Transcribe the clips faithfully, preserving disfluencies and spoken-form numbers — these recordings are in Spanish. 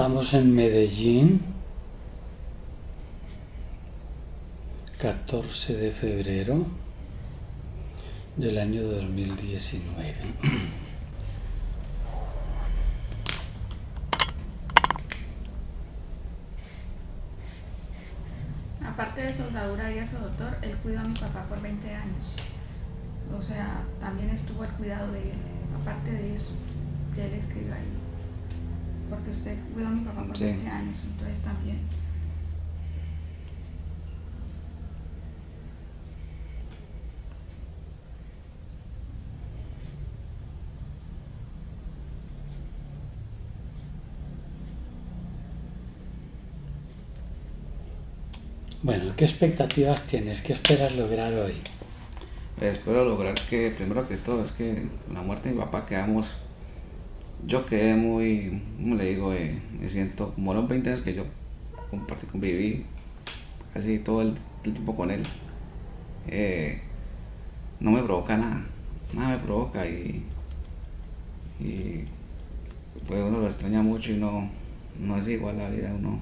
Estamos en Medellín, catorce de febrero del año dos mil diecinueve. Aparte de soldadura y eso, doctor, él cuidó a mi papá por veinte años. O sea, también estuvo al cuidado de él. Aparte de eso, ya él escribió ahí. Porque usted cuidó a mi papá por sí. veinte años, entonces también. Bueno, ¿qué expectativas tienes? ¿Qué esperas lograr hoy? Pues espero lograr que, primero que todo, es que con la muerte de mi papá quedamos... Yo quedé muy, ¿cómo le digo? Eh, me siento como los veinte años que yo compartí, conviví casi todo el, el tiempo con él. Eh, no me provoca nada, nada me provoca y, y pues uno lo extraña mucho y no, no es igual la vida de uno.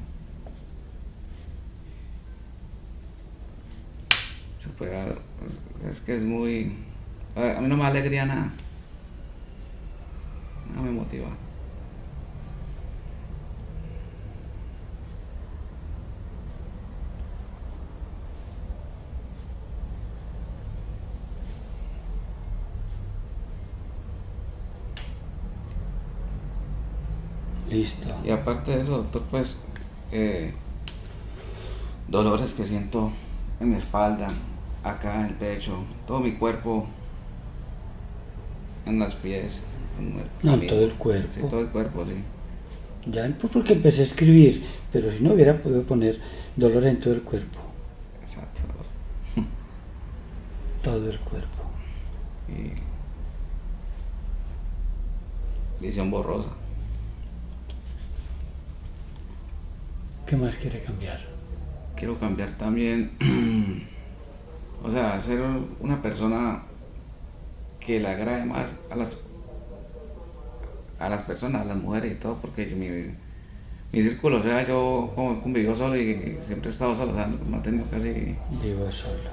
Superar, es que es muy, a mí no me da alegría nada. Nada me motiva. Listo. Y aparte de eso, doctor, pues eh, dolores que siento en mi espalda, acá en el pecho, todo mi cuerpo, en las pies. No, todo el cuerpo. Sí, todo el cuerpo, sí. Ya, porque empecé a escribir, pero si no hubiera podido poner dolor en todo el cuerpo. Exacto. Todo el cuerpo. Y... visión borrosa. ¿Qué más quiere cambiar? Quiero cambiar también, o sea, ser una persona que le agrade más a las personas. A las personas, a las mujeres y todo, porque mi, mi círculo, o sea, yo como convivo solo y siempre he estado solo, o sea, me he tenido casi... Vivo solo.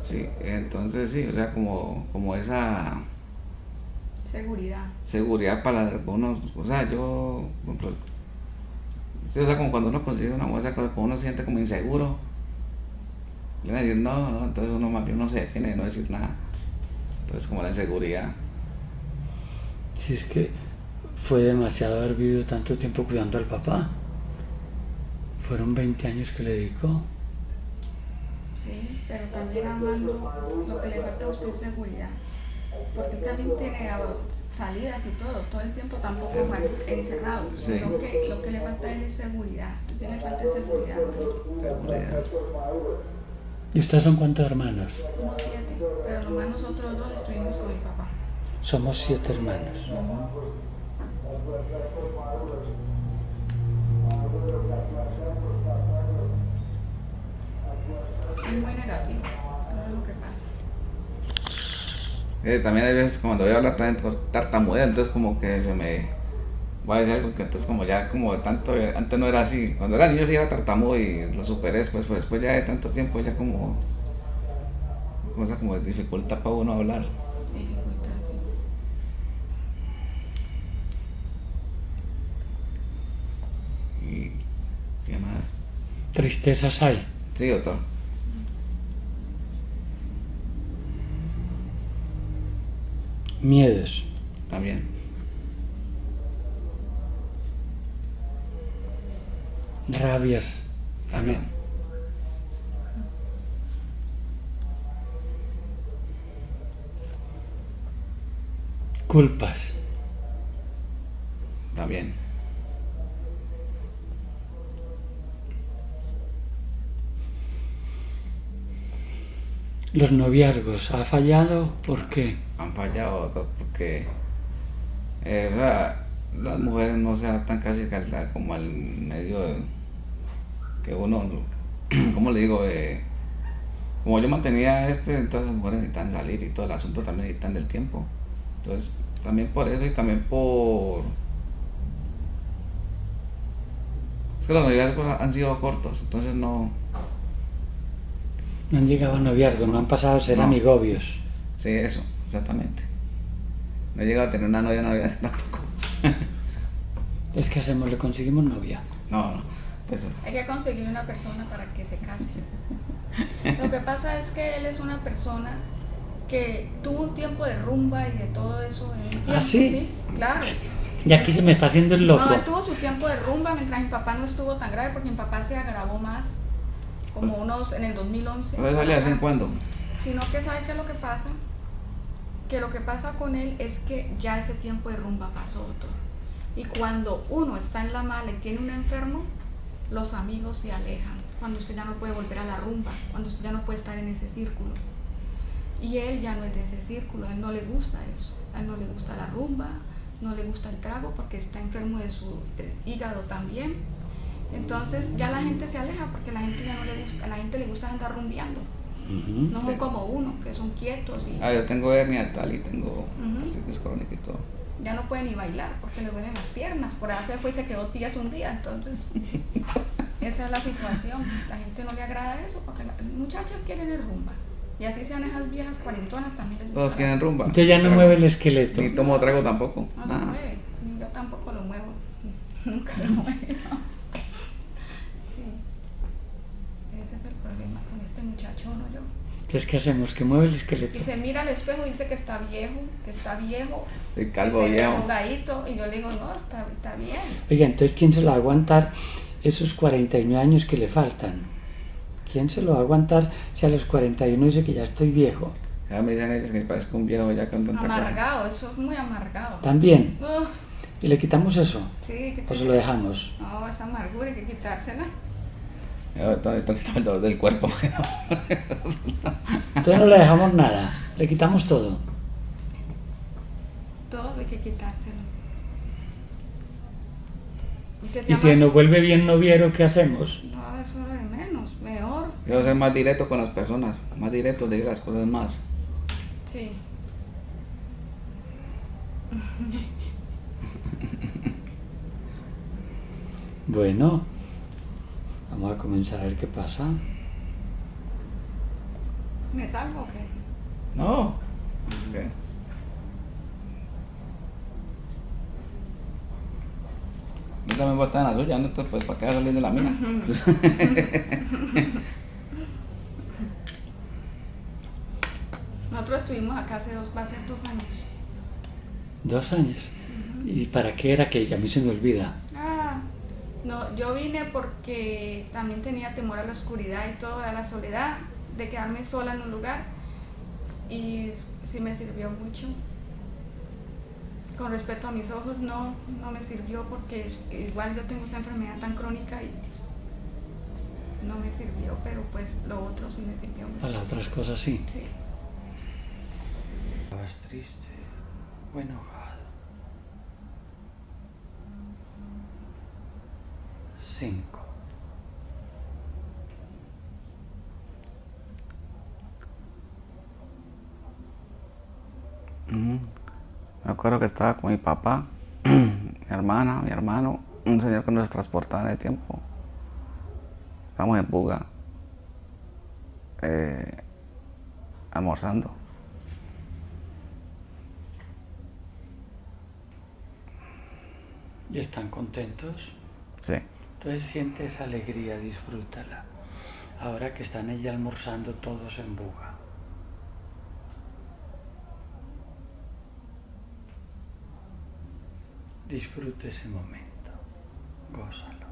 Sí, entonces sí, o sea, como, como esa... Seguridad. Seguridad para uno, o sea, yo... Sí, o sea, como cuando uno consigue una mujer, como uno se siente como inseguro. Y uno dice, no, no, entonces uno más bien no se detiene de no decir nada. Entonces, como la inseguridad. Si es que fue demasiado haber vivido tanto tiempo cuidando al papá. Fueron veinte años que le dedicó. Sí, pero también amando, lo que le falta a usted es seguridad. Porque él también tiene salidas y todo, todo el tiempo tampoco es encerrado. Sí. Lo, que, lo que le falta a él es seguridad. Yo le falta seguridad, hermano. Seguridad. ¿Y ustedes son cuántos hermanos? Somos siete, pero nomás nosotros dos estuvimos con mi papá. Somos siete hermanos. Es muy negativo, no es lo que pasa. Eh, también hay veces cuando voy a hablar tartamudeo, entonces como que se me va a decir algo que entonces como ya como tanto, antes no era así, cuando era niño sí era tartamudo y lo superé después, pero después ya de tanto tiempo ya como cosa como dificultad para uno hablar. Dificultad, sí. ¿Y qué más? ¿Tristezas hay? Sí, doctor. ¿Miedos? También. Rabias también. Culpas también. Los noviazgos, ¿ha fallado? ¿Por qué? Han fallado porque eh, o sea, las mujeres no se adaptan casi como al medio de que uno, como le digo, eh, como yo mantenía este, entonces las mujeres necesitan salir y todo el asunto también necesitan del tiempo. Entonces, también por eso y también por Es que los noviazgos han sido cortos, entonces no... No han llegado a noviazgo, no han pasado a ser no. amigobios. Sí, eso, exactamente. No he llegado a tener una novia, noviazgo tampoco. Entonces, ¿qué hacemos? ¿Le conseguimos novia? No, no. Pues... Hay que conseguirle una persona para que se case. Lo que pasa es que él es una persona que tuvo un tiempo de rumba y de todo eso. En un tiempo, ¿ah, sí? Sí, claro. Y aquí se me está haciendo el loco. No, él tuvo su tiempo de rumba mientras mi papá no estuvo tan grave, porque mi papá se agravó más, como unos en el dos mil once. ¿No sale de vez en cuando? Sino que, ¿sabes qué es lo que pasa? Que lo que pasa con él es que ya ese tiempo de rumba pasó todo. Y cuando uno está en la mala y tiene un enfermo, los amigos se alejan. Cuando usted ya no puede volver a la rumba, cuando usted ya no puede estar en ese círculo. Y él ya no es de ese círculo, a él no le gusta eso. A él no le gusta la rumba, no le gusta el trago porque está enfermo de su hígado también. Entonces ya la gente se aleja porque la gente ya no le gusta, a la gente le gusta andar rumbeando. Uh-huh. No son como uno, que son quietos. Y... Ah, yo tengo hernia tal y tengo artritis crónica y todo. Ya no puede ni bailar porque le duelen las piernas. Por allá se fue y se quedó tías un día, entonces esa es la situación. La gente no le agrada eso porque las muchachas quieren el rumba. Y así sean esas viejas cuarentonas también les gusta. Todos quieren rumba. Entonces ya no mueve el esqueleto. Ni tomo trago tampoco. No, no lo mueve, ni yo tampoco lo muevo. Nunca lo muevo. Sí. Ese es el problema con este muchacho, ¿no? Yo. Entonces, ¿qué hacemos? Que mueve el esqueleto. Y se mira al espejo y dice que está viejo, que está viejo. El calvo viejo. Arrugadito, y yo le digo, no, está, está bien. Oiga, entonces, ¿quién se lo va a aguantar esos cuarenta y nueve años que le faltan? ¿Quién se lo va a aguantar si a los cuarenta y uno dice que ya estoy viejo? Ya me dicen ellos que parezco un viejo ya con tanta cosa. Amargado, eso es muy amargado. ¿También? Uf. ¿Y le quitamos eso? Sí. ¿O se lo dejamos? No, esa amargura hay que quitársela. Tengo que el dolor del cuerpo. Entonces no le dejamos nada, le quitamos todo. Todo hay que quitárselo. Y si nos vuelve bien noviero, ¿qué hacemos? No, eso es de menos, mejor. Quiero ser más directo con las personas, más directo, decir las cosas más. Sí. Bueno, vamos a comenzar a ver qué pasa. ¿Me salgo o qué? No. Okay. Yo también voy a estar en la suya, ¿no? Entonces, pues, ¿para qué va a salir de la mina? Nosotros estuvimos acá hace dos, va a ser dos años. ¿Dos años? Uh-huh. ¿Y para qué era que a mí se me olvida? Ah. No, yo vine porque también tenía temor a la oscuridad y todo, a la soledad, de quedarme sola en un lugar, y sí me sirvió mucho. Con respecto a mis ojos, no, no me sirvió porque igual yo tengo esa enfermedad tan crónica y no me sirvió, pero pues lo otro sí me sirvió mucho. A las otras cosas sí. Sí. Estabas triste o enojado. Cinco. Mm. Me acuerdo que estaba con mi papá, mi hermana, mi hermano, un señor que nos transportaba de tiempo. Estábamos en Buga, eh, almorzando. ¿Y están contentos? Sí. Entonces siente esa alegría, disfrútala. Ahora que están allí almorzando todos en Buga. Disfruta ese momento, gózalo.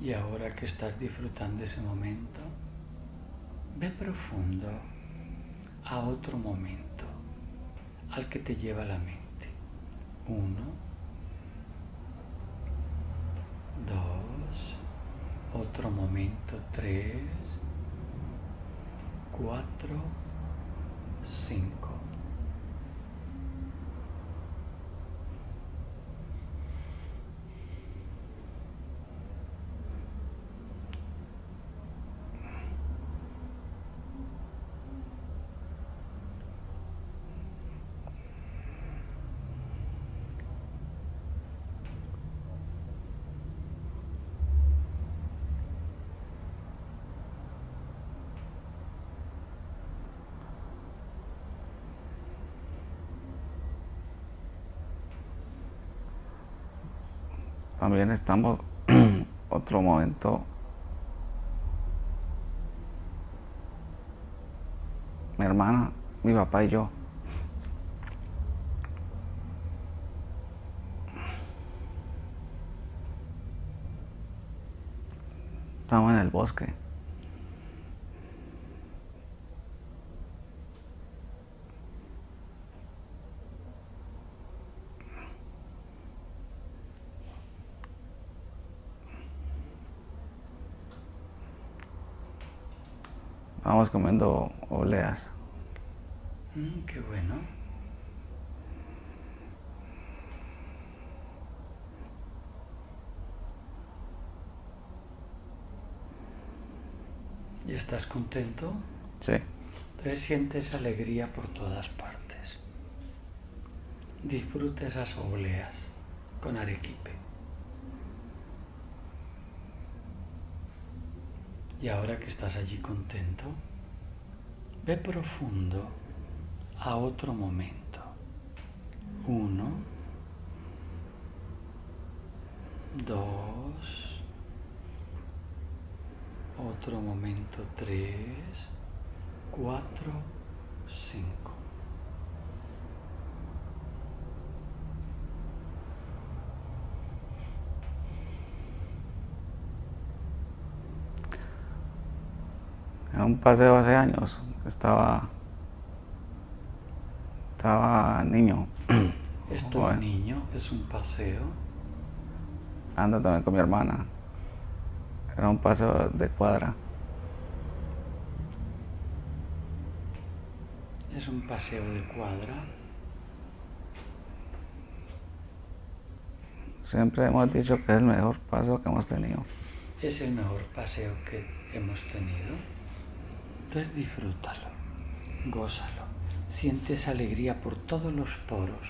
Y ahora que estás disfrutando ese momento, ve profundo a otro momento, al que te lleva la mente. Uno, dos, otro momento, tres, cuatro, cinco. También estamos otro momento mi hermana, mi papá y yo. Estamos en el bosque. Estábamos comiendo obleas. Mm, qué bueno. ¿Y estás contento? Sí. Entonces sientes alegría por todas partes. Disfruta esas obleas con arequipe. Y ahora que estás allí contento, ve profundo a otro momento. Uno, dos, otro momento, tres, cuatro, cinco. Un paseo hace años, estaba, estaba niño. ¿Esto es niño? ¿Es un paseo? Ando también con mi hermana. Era un paseo de cuadra. ¿Es un paseo de cuadra? Siempre hemos dicho que es el mejor paseo que hemos tenido. ¿Es el mejor paseo que hemos tenido? Entonces disfrútalo, gózalo, sientes alegría por todos los poros.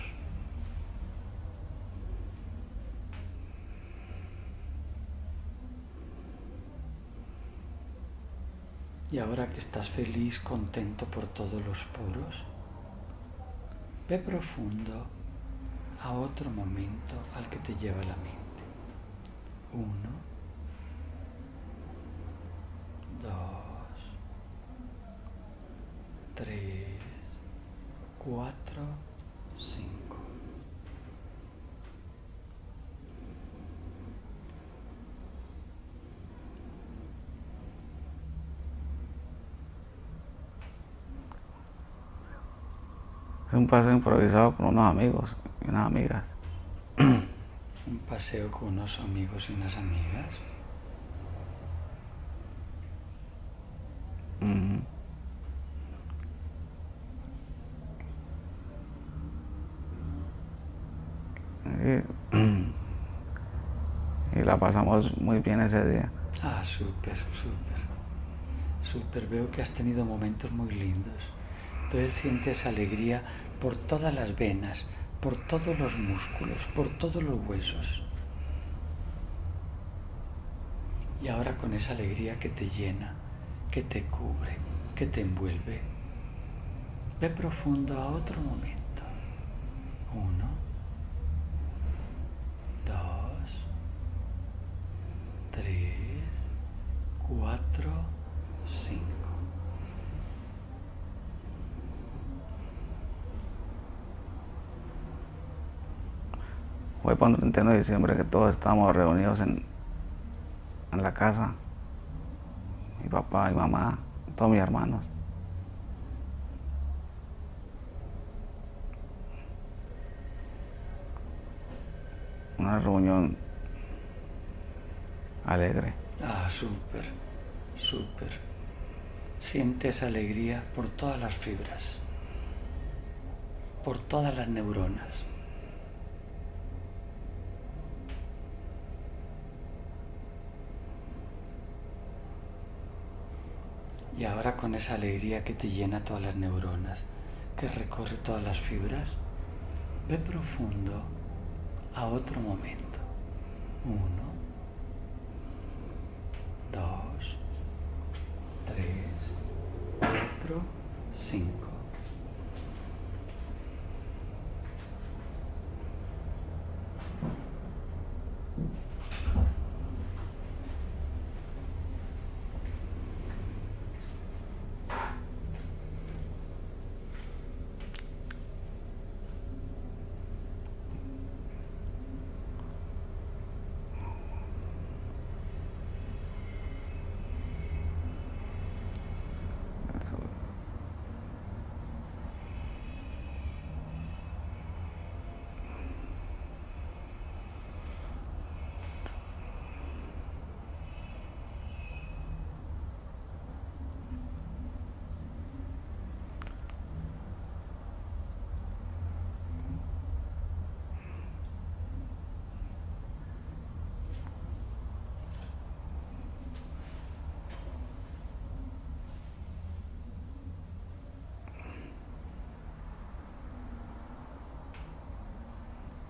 Y ahora que estás feliz, contento por todos los poros, ve profundo a otro momento al que te lleva la mente. Uno, dos, tres, cuatro, cinco. Es un paseo improvisado con unos amigos y unas amigas. ¿Un paseo con unos amigos y unas amigas? Mm-hmm. Y, y la pasamos muy bien ese día. Ah, súper, súper. Súper, veo que has tenido momentos muy lindos. Entonces sientes alegría por todas las venas, por todos los músculos, por todos los huesos. Y ahora con esa alegría que te llena, que te cubre, que te envuelve, ve profundo a otro momento. Uno, cuatro, cinco. Fue para el veintiuno de diciembre que todos estábamos reunidos en, en la casa. Mi papá, mi mamá, todos mis hermanos. Una reunión alegre. Ah, súper, súper. Sientes alegría por todas las fibras, por todas las neuronas. Y ahora con esa alegría que te llena todas las neuronas, que recorre todas las fibras, ve profundo a otro momento. Uno. Dos, tres, cuatro, cinco.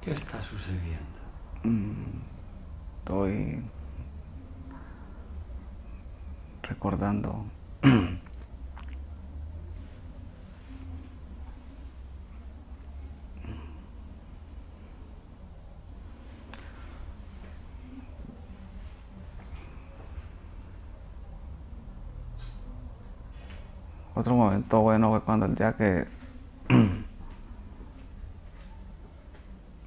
¿Qué está sucediendo? Estoy recordando otro momento bueno fue cuando el día que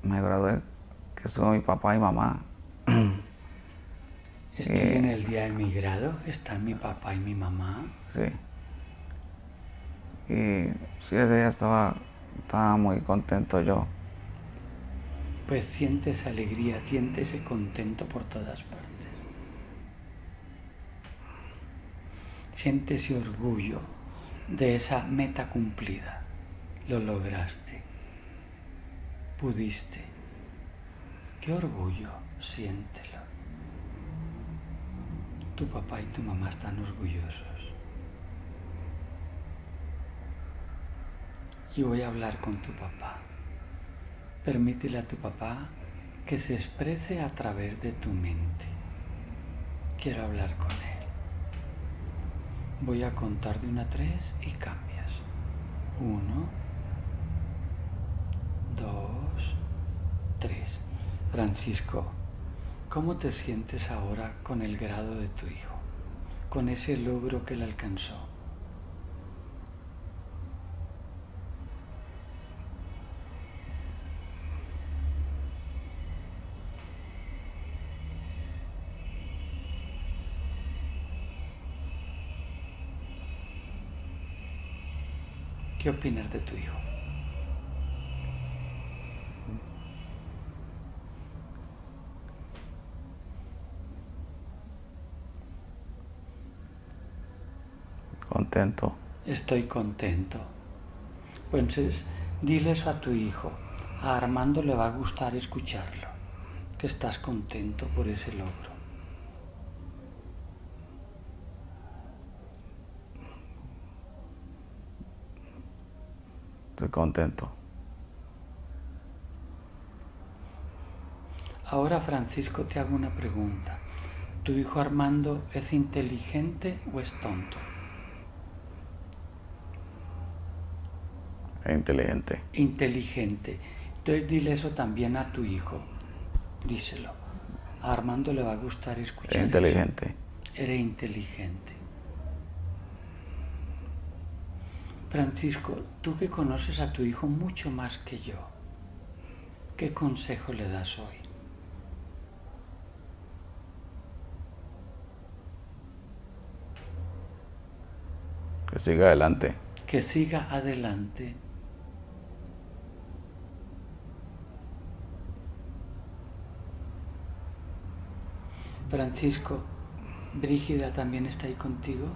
me gradué, que son mi papá y mamá. ¿Estoy eh, en el día de mi grado? ¿Están mi papá y mi mamá? Sí. Y sí, ese día estaba, estaba muy contento yo. Pues sientes alegría, siéntese contento por todas partes. Siéntese orgullo de esa meta cumplida. Lo lograste. Pudiste. Qué orgullo, siéntelo. Tu papá y tu mamá están orgullosos. Y voy a hablar con tu papá. Permítele a tu papá que se exprese a través de tu mente. Quiero hablar con él. Voy a contar de una a tres y cambias. Uno, dos, tres. Francisco, ¿cómo te sientes ahora con el grado de tu hijo? Con ese logro que él alcanzó. ¿Qué opinas de tu hijo? Contento. Estoy contento. Entonces, dile eso a tu hijo. A Armando le va a gustar escucharlo, que estás contento por ese logro. Estoy contento. Ahora, Francisco, te hago una pregunta. ¿Tu hijo Armando es inteligente o es tonto? Inteligente. Inteligente. Entonces dile eso también a tu hijo. Díselo. A Armando le va a gustar escuchar. Eres inteligente. Eres inteligente. Francisco, tú que conoces a tu hijo mucho más que yo, ¿qué consejo le das hoy? Que siga adelante. Que siga adelante. Francisco, ¿Brígida también está ahí contigo?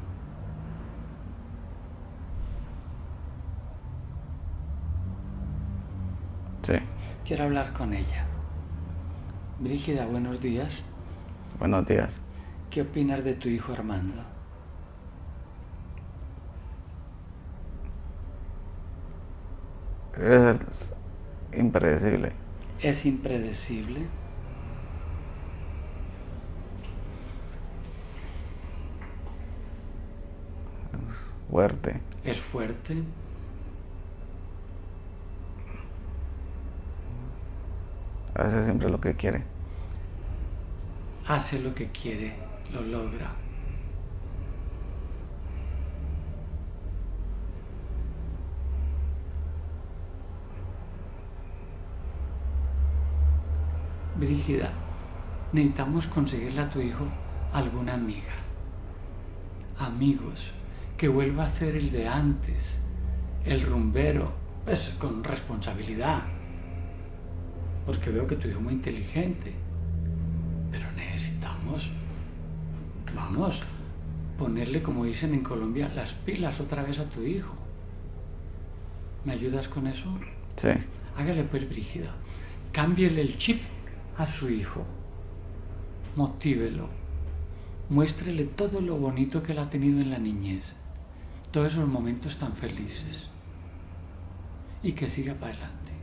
Sí. Quiero hablar con ella. Brígida, buenos días. Buenos días. ¿Qué opinas de tu hijo Armando? Es impredecible. ¿Es impredecible? Fuerte. ¿Es fuerte? Hace siempre lo que quiere. Hace lo que quiere, lo logra. Brígida, necesitamos conseguirle a tu hijo alguna amiga. Amigos. Que vuelva a ser el de antes, el rumbero, pues con responsabilidad, porque veo que tu hijo es muy inteligente, pero necesitamos, vamos, ponerle, como dicen en Colombia, las pilas otra vez a tu hijo. ¿Me ayudas con eso? Sí. Hágale pues, Brígida, cámbiele el chip a su hijo, motívelo, muéstrele todo lo bonito que él ha tenido en la niñez. Todos esos momentos tan felices, y que siga para adelante.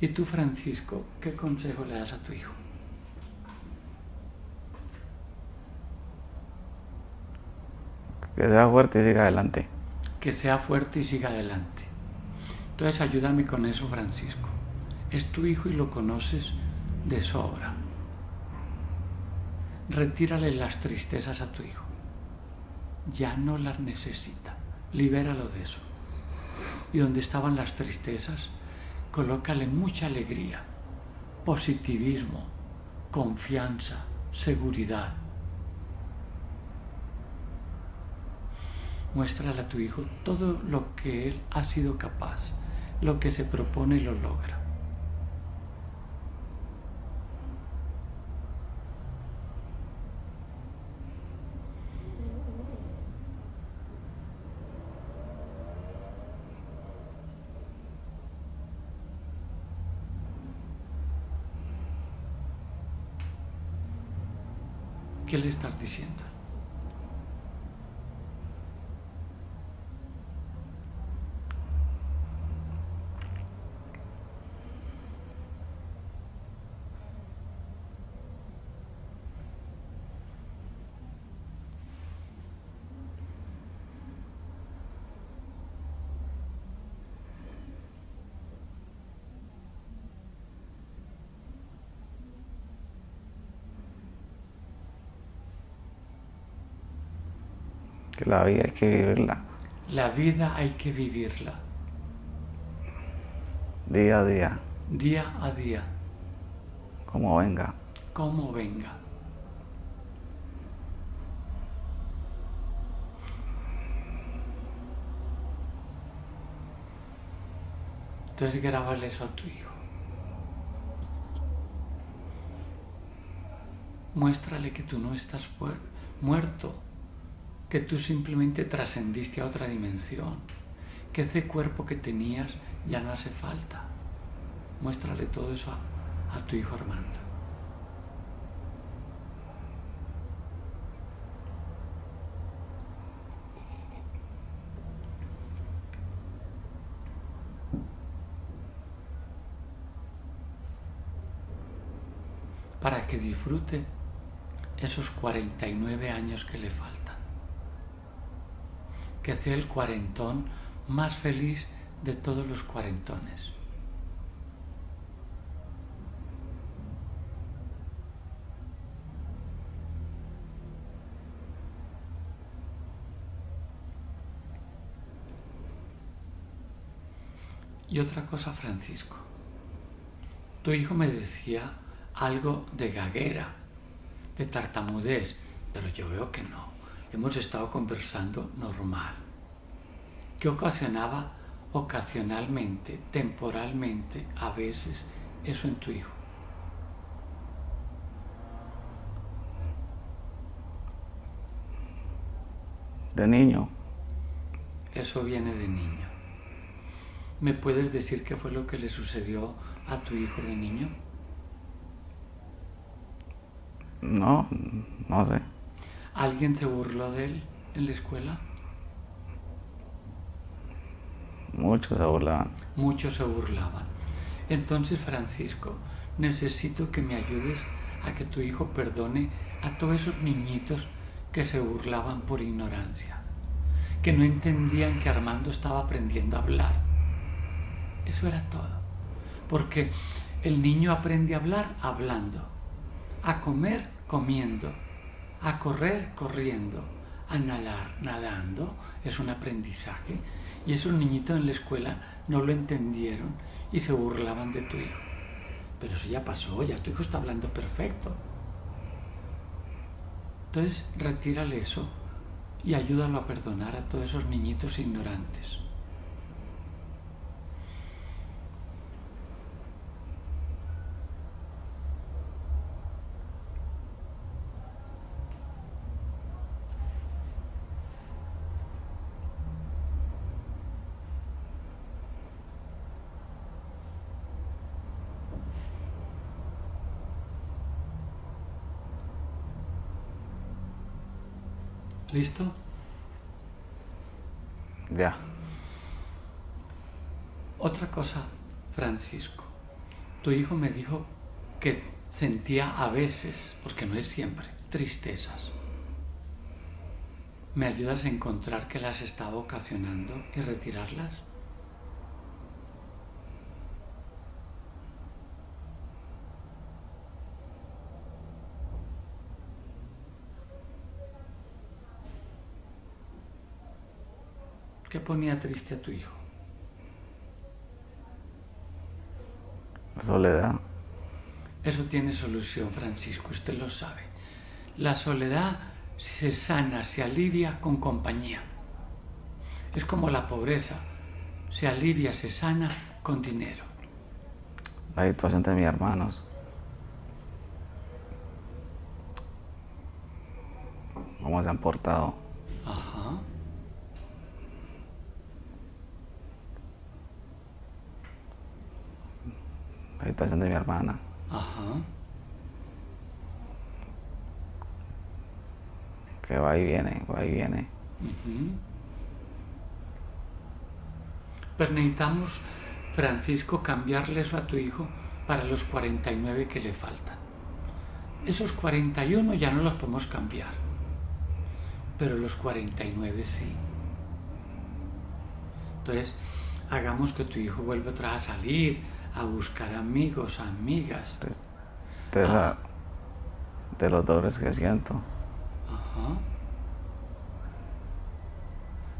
Y tú, Francisco, ¿qué consejo le das a tu hijo? Que sea fuerte y siga adelante. Que sea fuerte y siga adelante. Entonces ayúdame con eso, Francisco. Es tu hijo y lo conoces de sobra. Retírale las tristezas a tu hijo. Ya no las necesita. Libéralo de eso. Y donde estaban las tristezas, colócale mucha alegría, positivismo, confianza, seguridad. Muéstrale a tu hijo todo lo que él ha sido capaz, lo que se propone y lo logra. ¿Qué le estás diciendo? La vida hay que vivirla. La vida hay que vivirla. Día a día. Día a día. Como venga. Como venga. Entonces grábale eso a tu hijo. Muéstrale que tú no estás muerto. Que tú simplemente trascendiste a otra dimensión, que ese cuerpo que tenías ya no hace falta. Muéstrale todo eso a, a tu hijo Armando. Para que disfrute esos cuarenta y nueve años que le faltan. Que sea el cuarentón más feliz de todos los cuarentones. Y otra cosa, Francisco. Tu hijo me decía algo de gaguera, de tartamudez, pero yo veo que no. Hemos estado conversando normal, que ocasionaba ocasionalmente, temporalmente, a veces, eso en tu hijo. De niño. Eso viene de niño. ¿Me puedes decir qué fue lo que le sucedió a tu hijo de niño? No, no sé. ¿Alguien se burló de él en la escuela? Muchos se burlaban. Muchos se burlaban. Entonces, Francisco, necesito que me ayudes a que tu hijo perdone a todos esos niñitos que se burlaban por ignorancia, que no entendían que Armando estaba aprendiendo a hablar. Eso era todo. Porque el niño aprende a hablar hablando, a comer comiendo, a correr corriendo, a nadar nadando. Es un aprendizaje, y esos niñitos en la escuela no lo entendieron y se burlaban de tu hijo. Pero eso ya pasó, ya tu hijo está hablando perfecto. Entonces retírale eso y ayúdalo a perdonar a todos esos niñitos ignorantes. ¿Listo? Ya. Otra cosa, Francisco. Tu hijo me dijo que sentía a veces, porque no es siempre, tristezas. ¿Me ayudas a encontrar qué las estaba ocasionando y retirarlas? ¿Qué ponía triste a tu hijo? La soledad. Eso tiene solución, Francisco, usted lo sabe. La soledad se sana, se alivia con compañía. Es como la pobreza, se alivia, se sana con dinero. La situación de mis hermanos. ¿Cómo se han portado? Ajá. La situación de mi hermana. Ajá. Que va y viene, va y viene. Uh-huh. Pero necesitamos, Francisco, cambiarle eso a tu hijo para los cuarenta y nueve que le faltan. Esos cuarenta y uno ya no los podemos cambiar, pero los cuarenta y nueve sí. Entonces, hagamos que tu hijo vuelva otra vez a salir, a buscar amigos, amigas. Te, te ah. la, de los dolores que siento.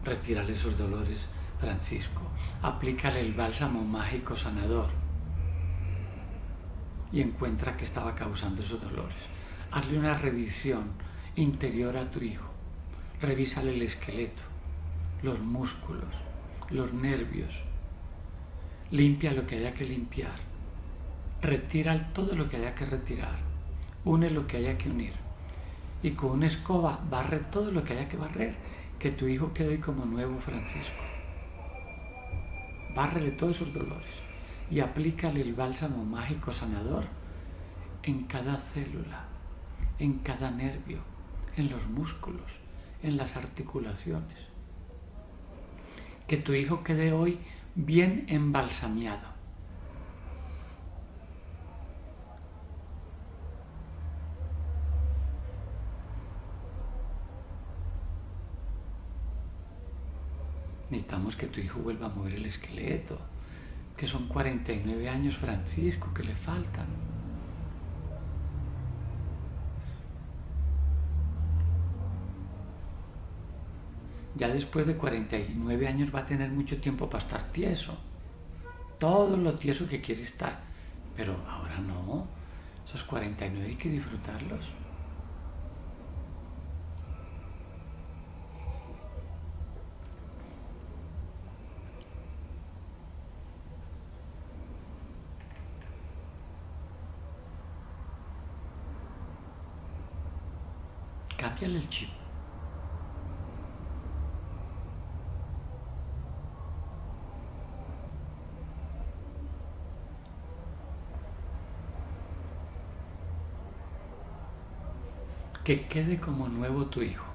Retírale esos dolores, Francisco. Aplícale el bálsamo mágico sanador y encuentra qué estaba causando esos dolores. Hazle una revisión interior a tu hijo. Revísale el esqueleto, los músculos, los nervios. Limpia lo que haya que limpiar. Retira todo lo que haya que retirar. Une lo que haya que unir. Y con una escoba barre todo lo que haya que barrer, que tu hijo quede hoy como nuevo, Francisco. Bárrele todos sus dolores y aplícale el bálsamo mágico sanador en cada célula, en cada nervio, en los músculos, en las articulaciones. Que tu hijo quede hoy bien embalsameado. Necesitamos que tu hijo vuelva a mover el esqueleto, que son cuarenta y nueve años, Francisco, que le faltan. Ya después de cuarenta y nueve años va a tener mucho tiempo para estar tieso, todo lo tieso que quiere estar, pero ahora no, esos cuarenta y nueve hay que disfrutarlos. Cámbiale el chip. Que quede como nuevo tu hijo.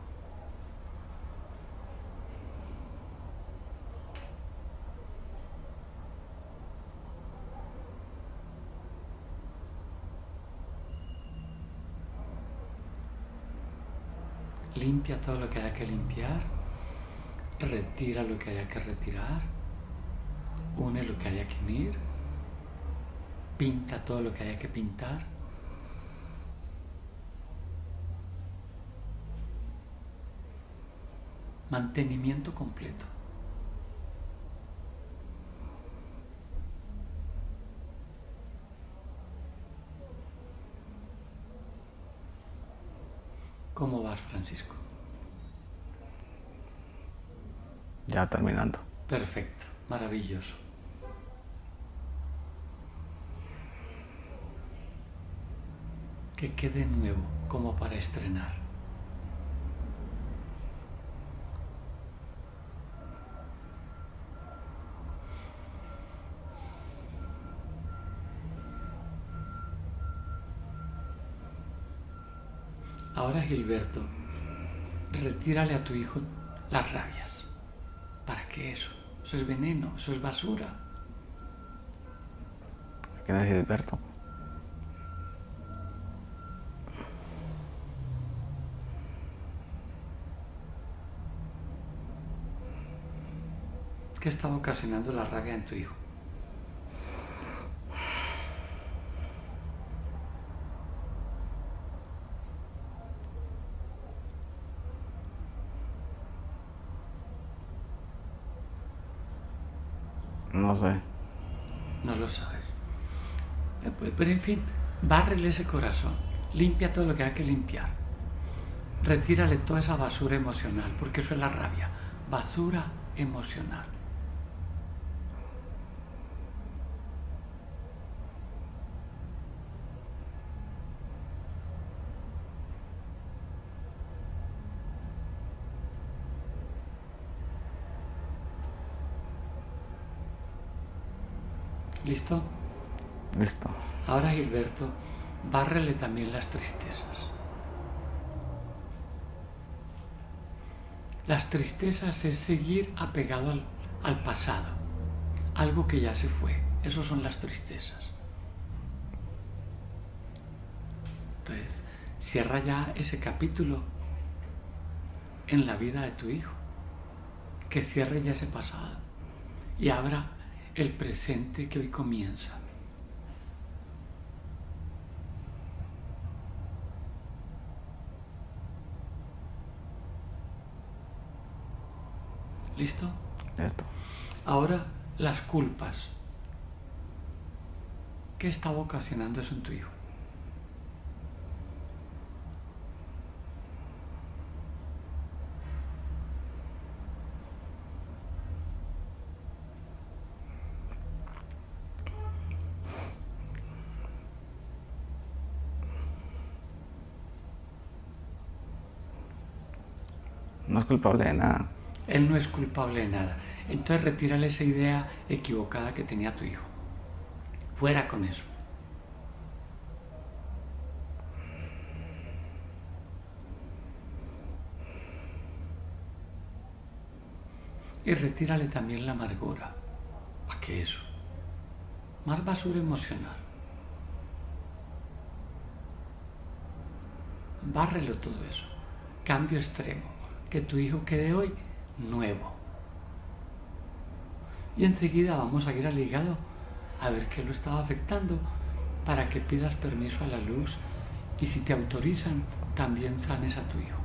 Limpia todo lo que haya que limpiar, retira lo que haya que retirar, une lo que haya que unir, pinta todo lo que haya que pintar. Mantenimiento completo. ¿Cómo vas, Francisco? Ya terminando. Perfecto, maravilloso. Que quede nuevo, como para estrenar. Ahora, Gilberto, retírale a tu hijo las rabias. ¿Para qué eso? Eso es veneno, eso es basura. Quedas despierto. ¿Qué estaba ocasionando la rabia en tu hijo? No sé. No lo sabes. Pero en fin, bárrele ese corazón, limpia todo lo que hay que limpiar, retírale toda esa basura emocional, porque eso es la rabia, basura emocional. ¿Listo? Listo. Ahora, Gilberto, bárrele también las tristezas. Las tristezas es seguir apegado al, al pasado, algo que ya se fue. Esas son las tristezas. Entonces, cierra ya ese capítulo en la vida de tu hijo, que cierre ya ese pasado y abra el presente que hoy comienza. ¿Listo? Listo. Ahora, las culpas. ¿Qué estaba ocasionando eso en tu hijo? No es culpable de nada. Él no es culpable de nada. Entonces retírale esa idea equivocada que tenía tu hijo. Fuera con eso. Y retírale también la amargura. ¿Para qué eso? Más basura emocional. Bárrelo todo eso. Cambio extremo. Que tu hijo quede hoy nuevo. Y enseguida vamos a ir al hígado a ver qué lo estaba afectando para que pidas permiso a la luz y si te autorizan también sanes a tu hijo.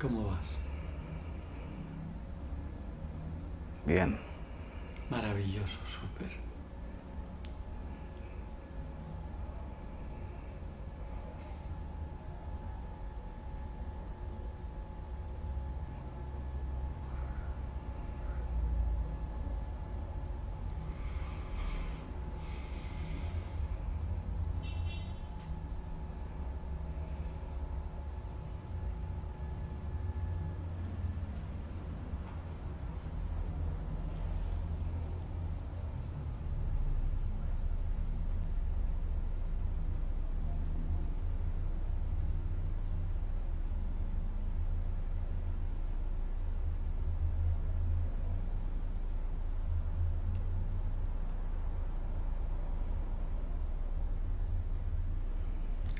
¿Cómo vas? Bien. Maravilloso, súper.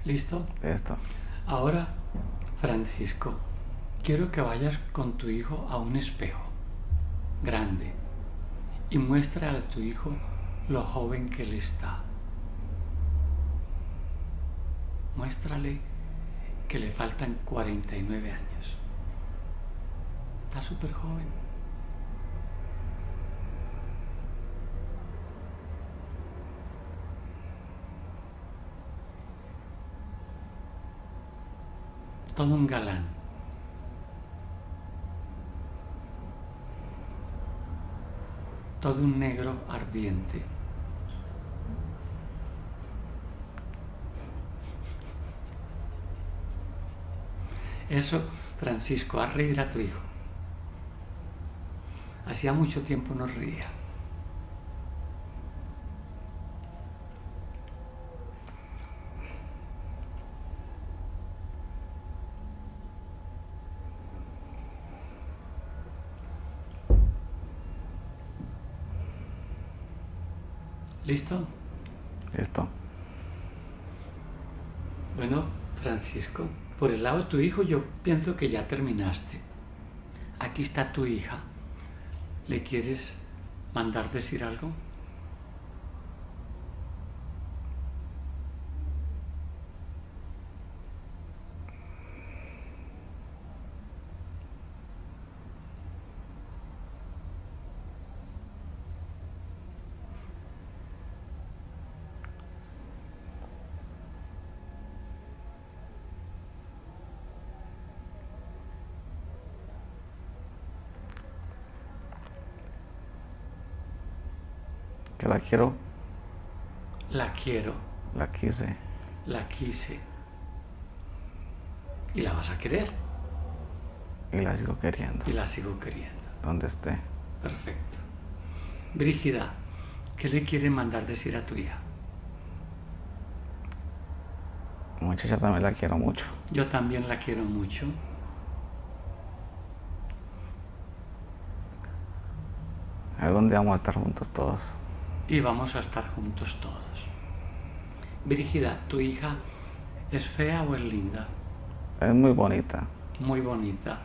¿Listo? Listo. Ahora, Francisco, quiero que vayas con tu hijo a un espejo grande y muéstrale a tu hijo lo joven que él está. Muéstrale que le faltan cuarenta y nueve años. Está súper joven. Todo un galán. todo un negro ardiente. Eso, Francisco, haz reír a tu hijo. Hacía mucho tiempo no reía. ¿Listo? Listo. Bueno, Francisco, por el lado de tu hijo yo pienso que ya terminaste. Aquí está tu hija. ¿Le quieres mandar decir algo? Que la quiero. La quiero. La quise. La quise. Y la vas a querer. Y la sigo queriendo. Y la sigo queriendo. Donde esté. Perfecto. Brígida, ¿qué le quieren mandar decir a tu hija? Muchacha, también la quiero mucho. Yo también la quiero mucho. Algún día vamos a estar juntos todos. Y vamos a estar juntos todos. Brígida, ¿tu hija es fea o es linda? Es muy bonita. Muy bonita.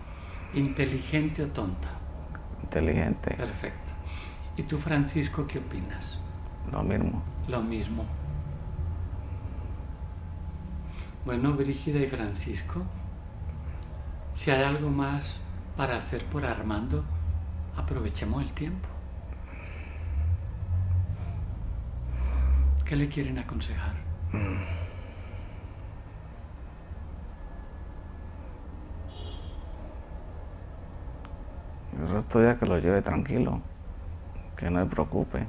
¿Inteligente o tonta? Inteligente. Perfecto. ¿Y tú, Francisco, qué opinas? Lo mismo. Lo mismo. Bueno, Brígida y Francisco, si hay algo más para hacer por Armando, aprovechemos el tiempo. ¿Qué le quieren aconsejar? Mm. El resto ya que lo lleve tranquilo, que no se preocupe.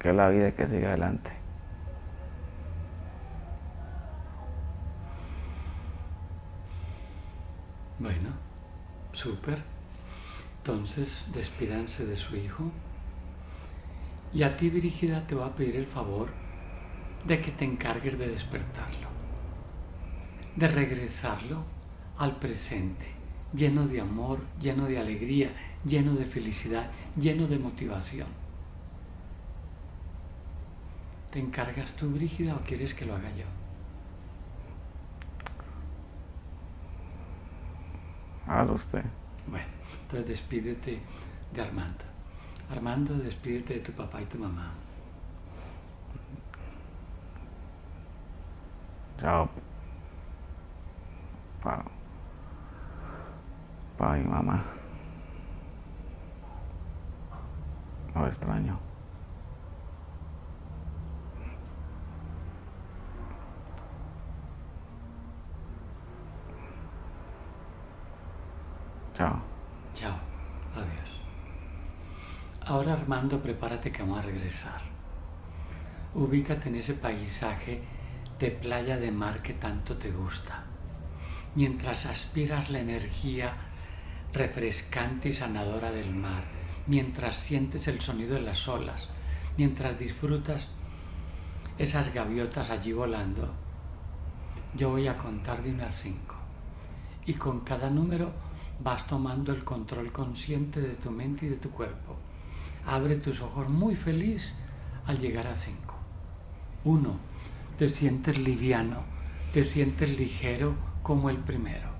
Que la vida que siga adelante. Bueno, súper. Entonces, despídanse de su hijo. Y a ti, Brígida, te voy a pedir el favor de que te encargues de despertarlo, de regresarlo al presente, lleno de amor, lleno de alegría, lleno de felicidad, lleno de motivación. ¿Te encargas tú, Brígida, o quieres que lo haga yo? Hágalo usted. Bueno. Entonces despídete de Armando. Armando, despídete de tu papá y tu mamá. Chao. Pa. Pa y mamá. Lo extraño. Chao. Chao, adiós. Ahora, Armando, prepárate que vamos a regresar. Ubícate en ese paisaje de playa de mar que tanto te gusta. Mientras aspiras la energía refrescante y sanadora del mar, mientras sientes el sonido de las olas, mientras disfrutas esas gaviotas allí volando, yo voy a contar de unas cinco. Y con cada número vas tomando el control consciente de tu mente y de tu cuerpo. Abre tus ojos muy feliz al llegar a cinco. Uno, te sientes liviano, te sientes ligero como el primero.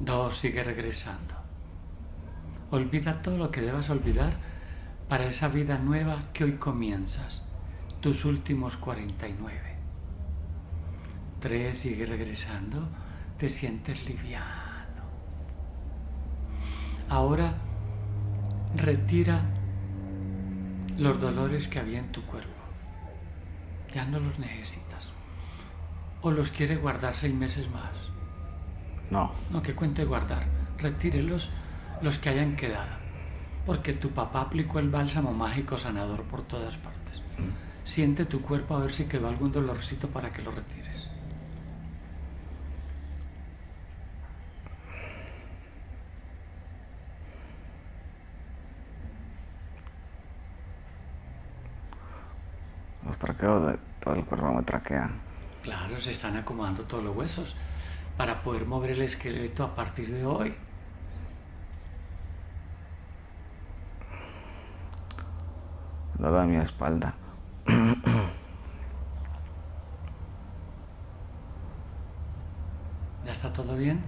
Dos, sigue regresando. Olvida todo lo que debas olvidar para esa vida nueva que hoy comienzas, tus últimos cuarenta y nueve. Tres, sigue regresando. Te sientes liviano. Ahora retira los dolores que había en tu cuerpo. Ya no los necesitas. O los quieres guardar seis meses más. No. No, que cuente guardar. Retírelos los que hayan quedado. Porque tu papá aplicó el bálsamo mágico sanador por todas partes. Mm. Siente tu cuerpo a ver si quedó algún dolorcito para que lo retires. Los traqueos de todo el cuerpo me traquean. Claro, se están acomodando todos los huesos para poder mover el esqueleto a partir de hoy. Dolor en mi espalda. ¿Ya está todo bien?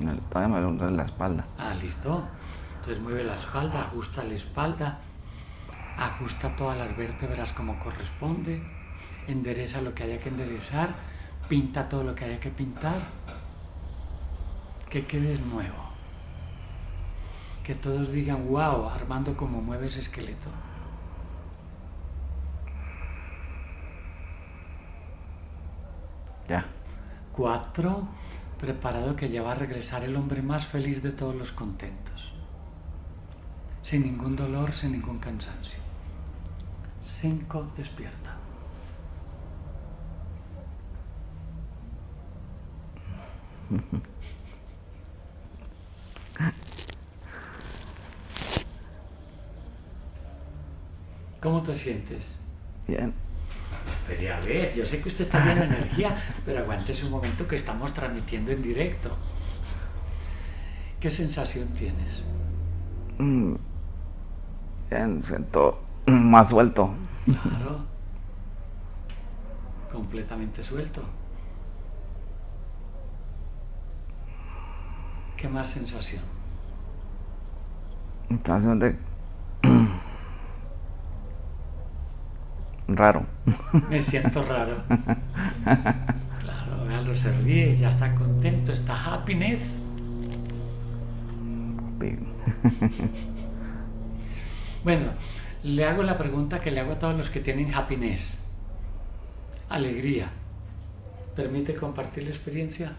No, todavía me duele la espalda. Ah, listo. Entonces mueve la espalda, ajusta la espalda, ajusta todas las vértebras como corresponde, endereza lo que haya que enderezar, pinta todo lo que haya que pintar, que quede nuevo, que todos digan wow, Armando, como mueve ese esqueleto. Ya. Cuatro, preparado, que ya va a regresar el hombre más feliz de todos los contentos, sin ningún dolor, sin ningún cansancio. Cinco, despierta. ¿Cómo te sientes? Bien. Espere, a ver, yo sé que usted está bien en energía, pero aguántese un momento que estamos transmitiendo en directo. ¿Qué sensación tienes? Bien, siento más suelto. Claro. Completamente suelto. ¿Qué más sensación? Sensación de... raro. Me siento raro. Claro, véanlo, se ríe, ya está contento, está happiness. Happy. Bueno, le hago la pregunta que le hago a todos los que tienen happiness. Alegría. ¿Permite compartir la experiencia?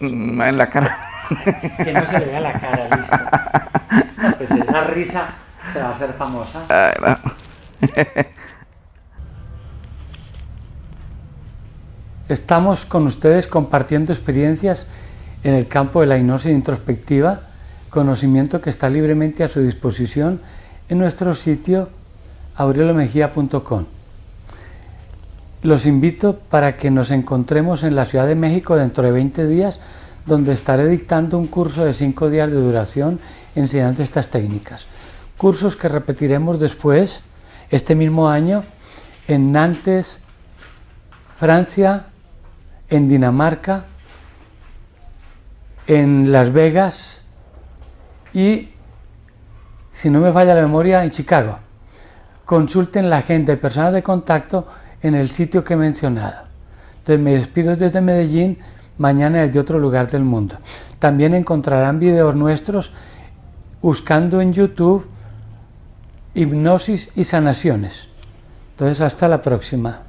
En la cara. Que no se le vea la cara, listo. No, pues esa risa se va a hacer famosa. Ay, no. Estamos con ustedes compartiendo experiencias en el campo de la hipnosis introspectiva, conocimiento que está libremente a su disposición en nuestro sitio aurelomejía punto com. Los invito para que nos encontremos en la Ciudad de México dentro de veinte días, donde estaré dictando un curso de cinco días de duración enseñando estas técnicas. Cursos que repetiremos después, este mismo año, en Nantes, Francia, en Dinamarca, en Las Vegas y, si no me falla la memoria, en Chicago. Consulten la agenda y personas de contacto en el sitio que he mencionado. Entonces me despido desde Medellín, mañana desde otro lugar del mundo. También encontrarán videos nuestros buscando en YouTube hipnosis y sanaciones. Entonces hasta la próxima.